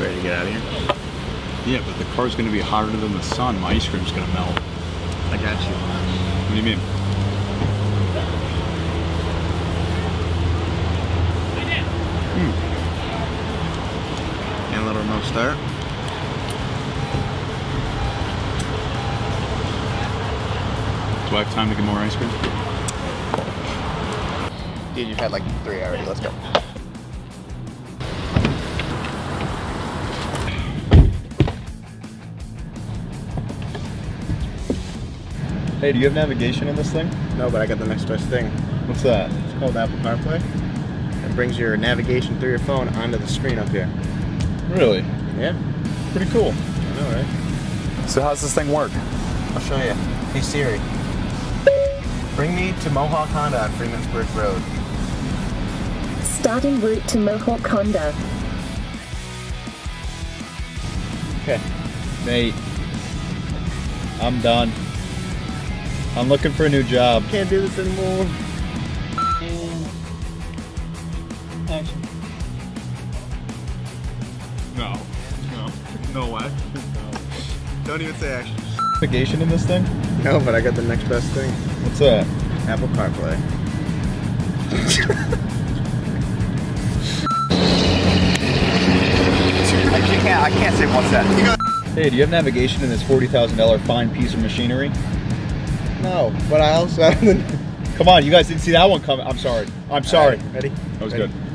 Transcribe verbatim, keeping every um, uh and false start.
ready to get out of here? Yeah, but the car's gonna be hotter than the sun. My ice cream's gonna melt. I got you. What do you mean? Hmm. And a little remote start. Do I have time to get more ice cream? Dude, you've had like three already. Let's go. Hey, do you have navigation in this thing? No, but I got the next best thing. What's that? It's called Apple CarPlay. It brings your navigation through your phone onto the screen up here. Really? Yeah. Pretty cool. I know, right? So how's this thing work? I'll show you. Hey Siri, bring me to Mohawk Honda on Freemansburg Road. Starting route to Mohawk Honda. Okay. Mate, I'm done. I'm looking for a new job. Can't do this anymore. Action. No. No. No way. No. Don't even say action. Navigation in this thing? No, but I got the next best thing. What's that? Apple CarPlay. I can't. I can't say what's that. Hey, do you have navigation in this forty thousand dollar fine piece of machinery? No, but I also haven't. Come on, you guys didn't see that one coming. I'm sorry. I'm sorry. Right, ready? That was ready. Good.